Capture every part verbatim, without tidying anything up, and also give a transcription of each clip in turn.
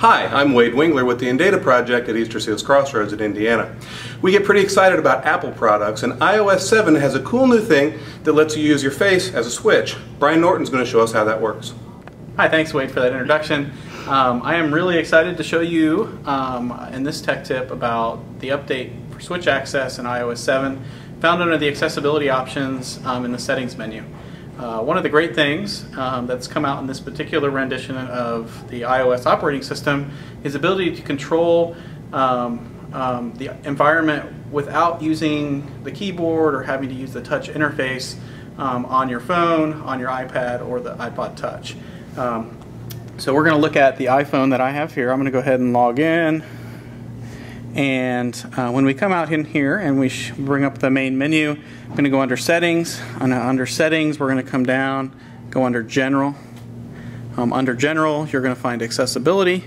Hi, I'm Wade Wingler with the INDATA Project at Easter Seals Crossroads in Indiana. We get pretty excited about Apple products, and i O S seven has a cool new thing that lets you use your face as a switch. Brian Norton's going to show us how that works. Hi, thanks Wade for that introduction. Um, I am really excited to show you um, in this tech tip about the update for switch access in i O S seven found under the accessibility options um, in the settings menu. Uh, one of the great things um, that's come out in this particular rendition of the iOS operating system is the ability to control um, um, the environment without using the keyboard or having to use the touch interface um, on your phone, on your iPad, or the iPod Touch. Um, so we're going to look at the iPhone that I have here. I'm going to go ahead and log in, and uh, when we come out in here and we sh bring up the main menu, I'm going to go under settings. And under settings, we're going to come down, go under general. Um, under general, you're going to find accessibility,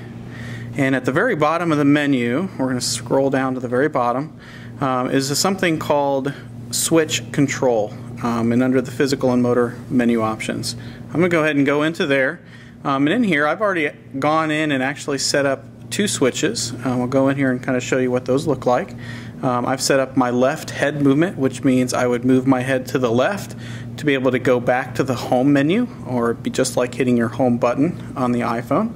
and at the very bottom of the menu, we're going to scroll down to the very bottom, um, is something called switch control, um, and under the physical and motor menu options. I'm going to go ahead and go into there, um, and in here I've already gone in and actually set up two switches. Um, I'll go in here and kind of show you what those look like. Um, I've set up my left head movement, which means I would move my head to the left to be able to go back to the home menu, or it'd be just like hitting your home button on the iPhone.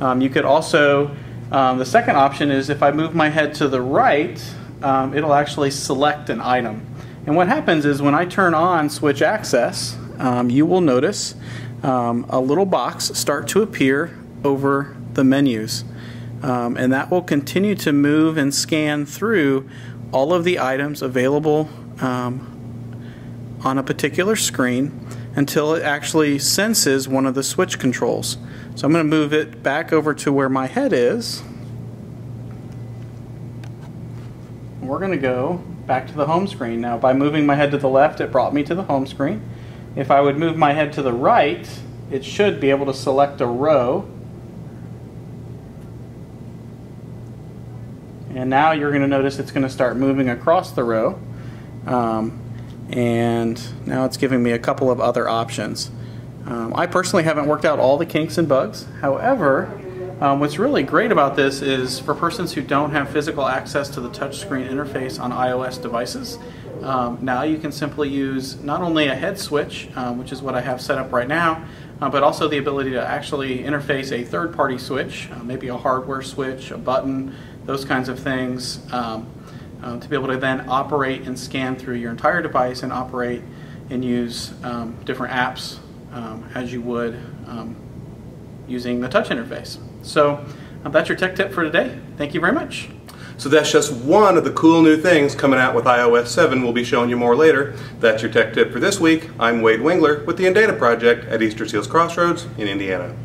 Um, you could also, um, the second option is if I move my head to the right, um, it'll actually select an item. And what happens is when I turn on switch access, um, you will notice um, a little box start to appear over the menus. Um, and that will continue to move and scan through all of the items available um, on a particular screen until it actually senses one of the switch controls. So I'm going to move it back over to where my head is. We're going to go back to the home screen. Now, by moving my head to the left, it brought me to the home screen. If I would move my head to the right, it should be able to select a row. And now you're going to notice it's going to start moving across the row. Um, and now it's giving me a couple of other options. Um, I personally haven't worked out all the kinks and bugs. However, um, what's really great about this is for persons who don't have physical access to the touchscreen interface on iOS devices, um, now you can simply use not only a head switch, um, which is what I have set up right now, Uh, but also the ability to actually interface a third-party switch, uh, maybe a hardware switch, a button, those kinds of things, um, uh, to be able to then operate and scan through your entire device and operate and use um, different apps um, as you would um, using the touch interface. So um, that's your tech tip for today. Thank you very much. So that's just one of the cool new things coming out with i O S seven. We'll be showing you more later. That's your tech tip for this week. I'm Wade Wingler with the INDATA Project at Easter Seals Crossroads in Indiana.